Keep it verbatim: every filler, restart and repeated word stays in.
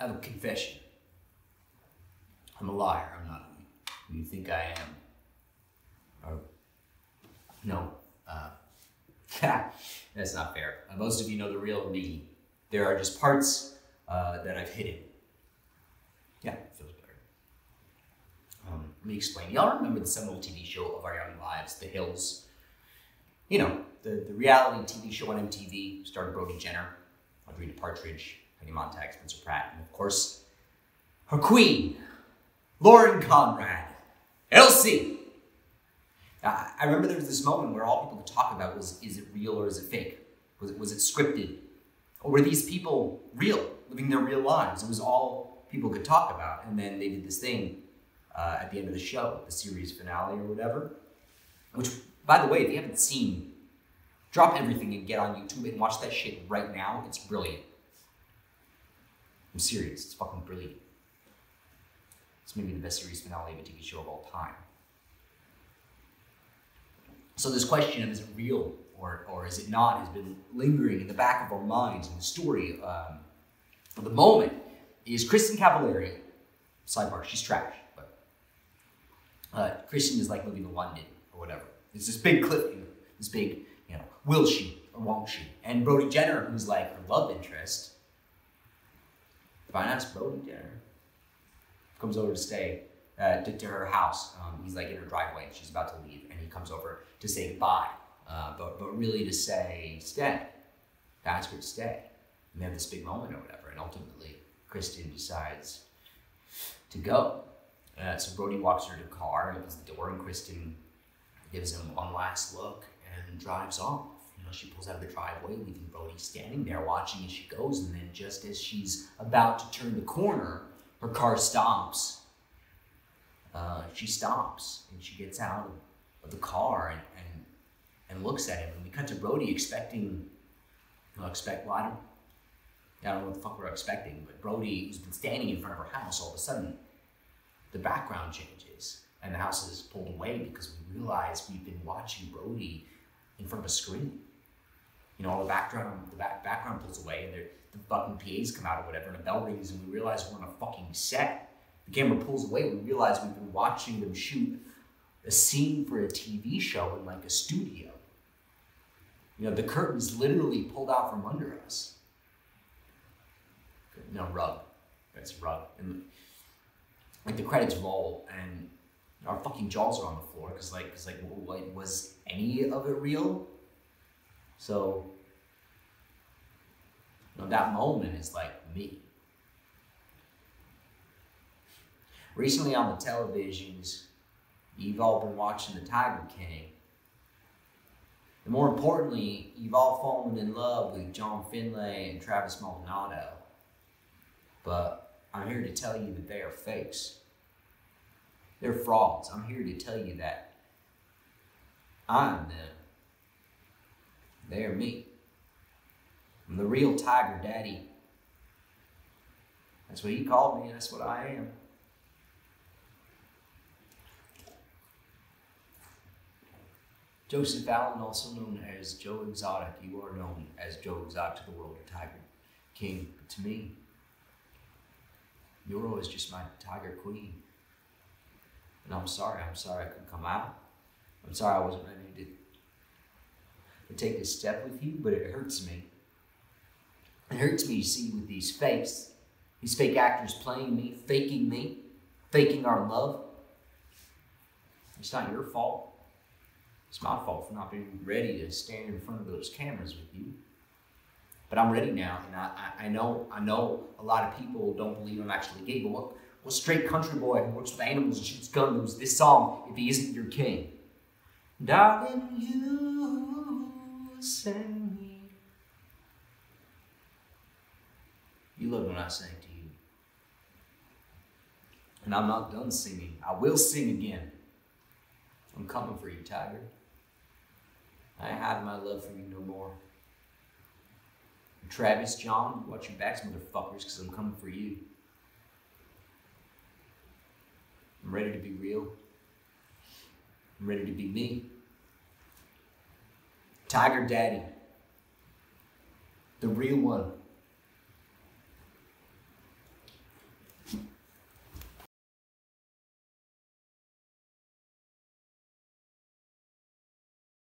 I have a confession. I'm a liar. I'm not who you think I am. Or, no. Uh, that's not fair. Most of you know the real me. There are just parts uh, that I've hidden. Yeah, it feels better. Um, let me explain. Y'all remember the seminal T V show of our young lives, The Hills? You know, the, the reality T V show on M T V, starring Brody Jenner, Audrina Partridge, Penny Montag, Spencer Pratt, and of course, her queen, Lauren Conrad, Elsie. I, I remember there was this moment where all people would talk about was, is it real or is it fake? Was it, was it scripted? Or were these people real, living their real lives? It was all people could talk about. And then they did this thing uh, at the end of the show, the series finale or whatever, which, by the way, if you haven't seen, drop everything and get on YouTube and watch that shit right now. It's brilliant. I'm serious. It's fucking brilliant. It's maybe the best series finale of a T V show of all time. So this question of is it real or, or is it not has been lingering in the back of our minds, and the story um, for the moment is Kristin Cavallari. Sidebar, she's trash, but uh, Kristin is like living in London or whatever. It's this big clip, this big, you know, will she or won't she? And Brody Jenner, who's like her love interest, finance Brody Jenner, comes over to stay uh, to, to her house. Um, he's like in her driveway and she's about to leave, and he comes over to say goodbye, uh, but, but really to say stay. That's where to stay. And they have this big moment or whatever, and ultimately Kristin decides to go. Uh, so Brody walks her to the car, opens the door, and Kristin gives him one last look and drives off. You know, she pulls out of the driveway, leaving Brody standing there watching as she goes, and then just as she's about to turn the corner, her car stops. Uh, she stops and she gets out of the car and, and, and looks at him. And we cut to Brody expecting, you know, expect, well, I don't, I don't know what the fuck we're expecting, but Brody, who's been standing in front of her house, all of a sudden, the background changes and the house is pulled away because we realize we've been watching Brody in front of a screen. You know, all the background, the back, background pulls away, and the fucking P As come out or whatever, and a bell rings, and we realize we're on a fucking set. The camera pulls away, we realize we've been watching them shoot a scene for a T V show in like a studio. You know, the curtain's literally pulled out from under us. No, rug. That's rug. And like the credits roll, and our fucking jaws are on the floor, because like, cause like, what, was any of it real? So, you know, that moment is like me. Recently on the televisions, you've all been watching The Tiger King. And more importantly, you've all fallen in love with John Finlay and Travis Maldonado. But I'm here to tell you that they are fakes. They're frauds. I'm here to tell you that I'm them. They're me. I'm the real Tiger Daddy. That's what he called me, and that's what I am. Joseph Allen, also known as Joe Exotic. You are known as Joe Exotic to the world, or Tiger King. But to me, you're always just my Tiger Queen. And I'm sorry. I'm sorry I couldn't come out. I'm sorry I wasn't ready to to take this step with you, but it hurts me. It hurts me, you see, with these fakes, these fake actors playing me, faking me, faking our love. It's not your fault. It's my fault for not being ready to stand in front of those cameras with you. But I'm ready now, and I, I, I know I know a lot of people don't believe I'm actually gay, but what, what straight country boy who works with animals and shoots guns this song if he isn't your king? Darling, you sang me. You love when I sang to you. And I'm not done singing. I will sing again. I'm coming for you, Tiger. I hide my love for you no more. And Travis, John, watch your backs, motherfuckers, because I'm coming for you. I'm ready to be real. I'm ready to be me. Tiger Daddy. The real one.